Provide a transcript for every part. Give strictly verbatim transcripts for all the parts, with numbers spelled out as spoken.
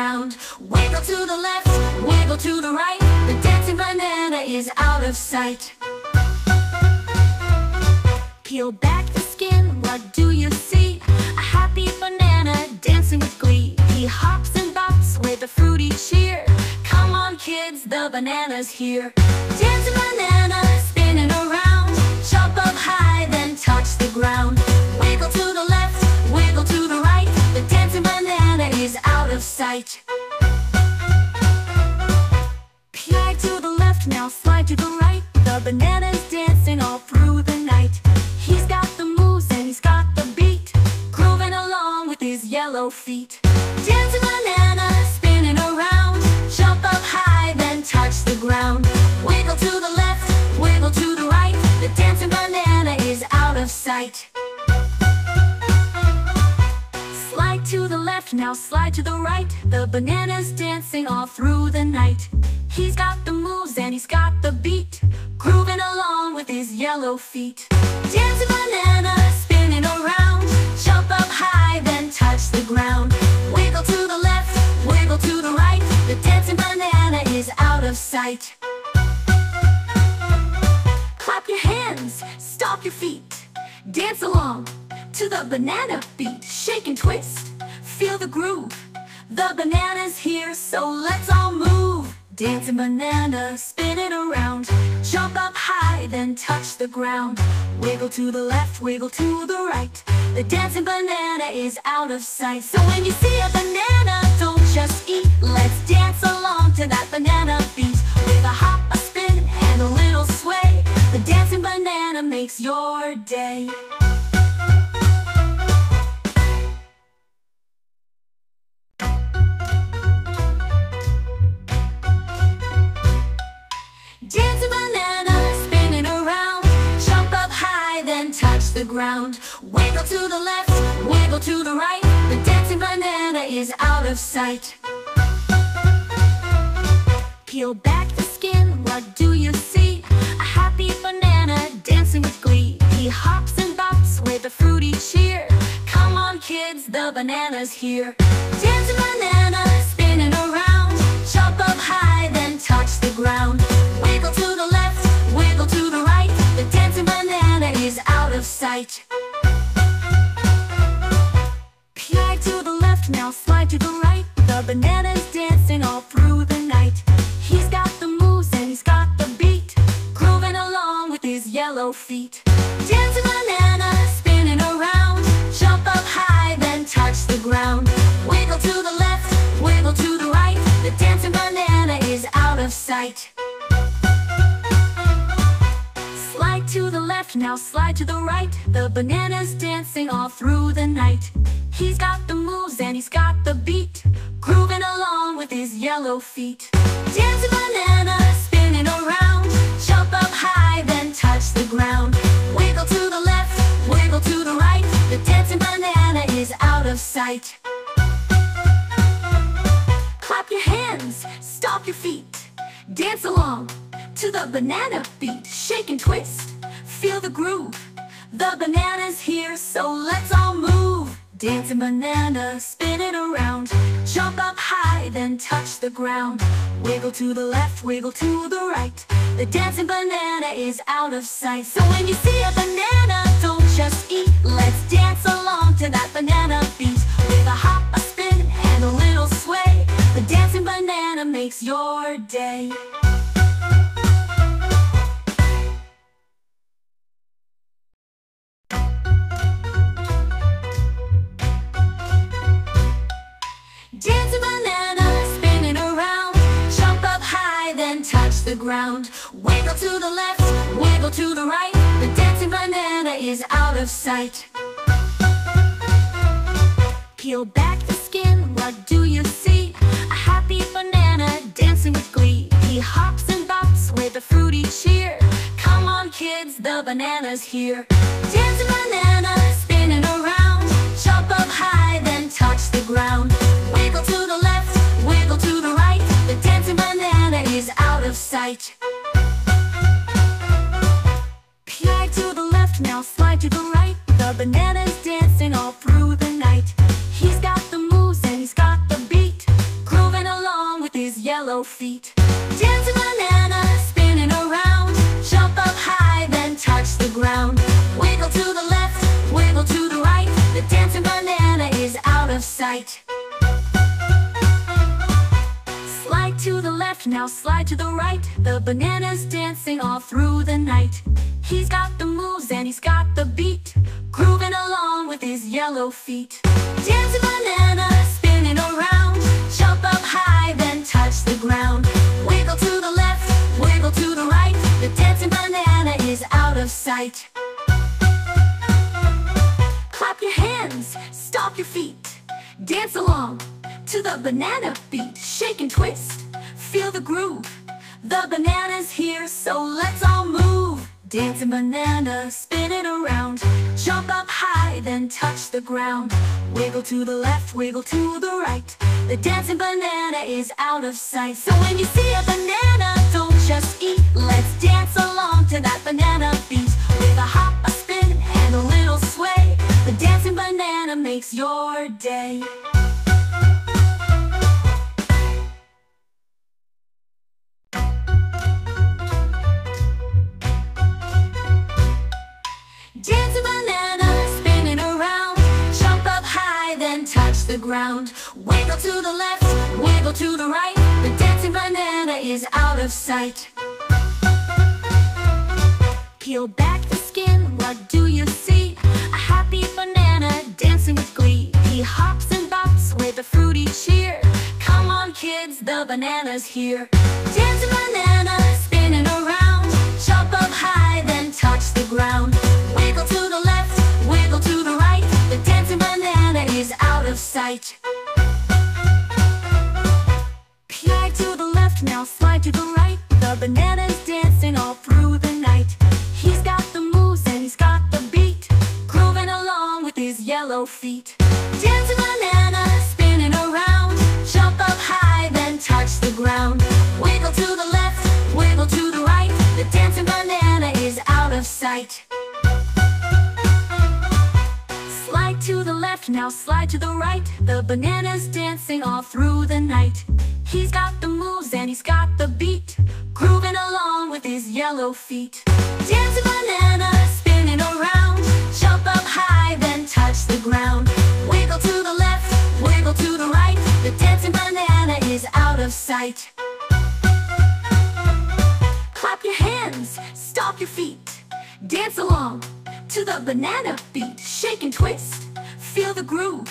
ground. Wiggle to the left, wiggle to the right. The dancing banana is out of sight. Peel back the skin, what do you see? A happy banana dancing with glee. He hops and bops with a fruity cheer. Come on kids, the banana's here. Dancing banana, spinning around. Jump up high, then touch the ground. Wiggle to the left, wiggle to the right. The dancing banana is out of sight. Slide to the left, now slide to the right. The banana's dancing all through the night. He's got the moves and he's got the beat, grooving along with his yellow feet. Dancing banana, spinning around. Jump up high, then touch the ground. Wiggle to the left, wiggle to the right. The dancing banana is out of sight. Slide to the left, now slide to the right. The banana's dancing all through the night. He's got the moves and he's got the beat, grooving along with his yellow feet. Dancing banana, spinning around. Jump up high, then touch the ground. Wiggle to the left, wiggle to the right. The dancing banana is out of sight. Clap your hands, stomp your feet. Dance along to the banana beat. Shake and twist, feel the groove. The banana's here, so let's all move. Dancing banana, spin it around. Jump up high, then touch the ground. Wiggle to the left, wiggle to the right. The dancing banana is out of sight. So when you see a banana, don't just eat. Let's dance along to that banana beat. With a hop, a spin, and a little sway, the dancing banana makes your day. Dancing banana, spinning around. Jump up high, then touch the ground. Wiggle to the left, wiggle to the right. The dancing banana is out of sight. Peel back the skin, what do you see? A happy banana dancing with glee. He hops and bops with a fruity cheer. Come on kids, the banana's here. Dancing banana, spinning around. Jump up high, then touch the ground. To the left, wiggle to the right. The dancing banana is out of sight. Slide to the left, now slide to the right. The banana's dancing all through the night. He's got the moves and he's got the beat, grooving along with his yellow feet. Dancing banana, spinning around. Jump up high, then touch the ground. Wiggle to the left, wiggle to the right. The dancing banana is out of sight. To the left, now slide to the right. The banana's dancing all through the night. He's got the moves and he's got the beat, grooving along with his yellow feet. Dancing banana, spinning around. Jump up high, then touch the ground. Wiggle to the left, wiggle to the right. The dancing banana is out of sight. Clap your hands, stomp your feet. Dance along to the banana beat. Shake and twist, feel the groove. The banana's here, so let's all move. Dancing banana, spin it around. Jump up high, then touch the ground. Wiggle to the left, wiggle to the right. The dancing banana is out of sight. So when you see a banana, don't just eat. Let's dance along to that banana beat. With a hop, a spin, and a little sway, the dancing banana makes your day. Dancing banana, spinning around. Jump up high, then touch the ground. Wiggle to the left, wiggle to the right. The dancing banana is out of sight. Peel back the skin, what do you see? A happy banana dancing with glee. He hops and bops with a fruity cheer. Come on kids, the banana's here. Dancing banana, spinning around. Jump up high, then touch the ground. Wiggle to the left, wiggle to the right. The dancing banana is out of sight. Slide to the left, now slide to the right. The banana's dancing all through the night. He's got the moves and he's got the beat, left, now slide to the right. The banana's dancing all through the night. He's got the moves and he's got the beat, grooving along with his yellow feet. Dancing banana, spinning around, jump up high, then touch the ground. Wiggle to the left, wiggle to the right, the dancing banana is out of sight. Clap your hands, stomp your feet, dance along to the banana beat. Shake and twist, feel the groove, the banana's here, so let's all move. Dancing banana, spinning around, jump up high, then touch the ground. Wiggle to the left, wiggle to the right, the dancing banana is out of sight. So when you see a banana, don't just eat, let's dance along to that banana beat. With a hop, a spin, and a little sway, the dancing banana makes your day. Dancing banana, spinning around, jump up high, then touch the ground. Wiggle to the left, wiggle to the right, the dancing banana is out of sight. Peel back the skin, what do you see? A happy banana dancing with glee. He hops and bops with a fruity cheer. Come on kids, the banana's here. Dancing banana, spinning around, jump up high, then touch the ground. Wiggle to the left, wiggle to the right, the dancing banana is out of sight. Slide to the left, now slide to the right, the banana's dancing all through the night. He's got the moves and he's got the beat, grooving along with his yellow feet. Dancing banana, spinning around, jump up high, then touch the ground. Wiggle to the left, wiggle to the right, the dancing banana is out of sight. To the left, now slide to the right, the banana's dancing all through the night. He's got the moves and he's got the beat, grooving along with his yellow feet. Dancing banana, spinning around, jump up high, then touch the ground. Wiggle to the left, wiggle to the right, the dancing banana is out of sight. Clap your hands, stomp your feet, dance along to the banana beat. Shake and twist, feel the groove,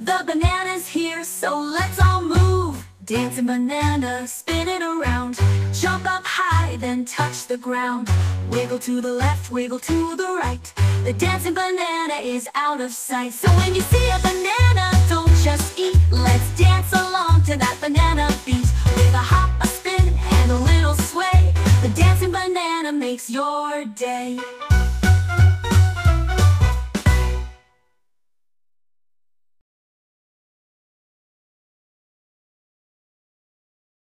the banana's here, so let's all move. Dancing banana, spinning around, jump up high, then touch the ground. Wiggle to the left, wiggle to the right, the dancing banana is out of sight. So when you see a banana, don't just eat, let's dance along to that banana beat. With a hop, a spin, and a little sway, the dancing banana makes your day.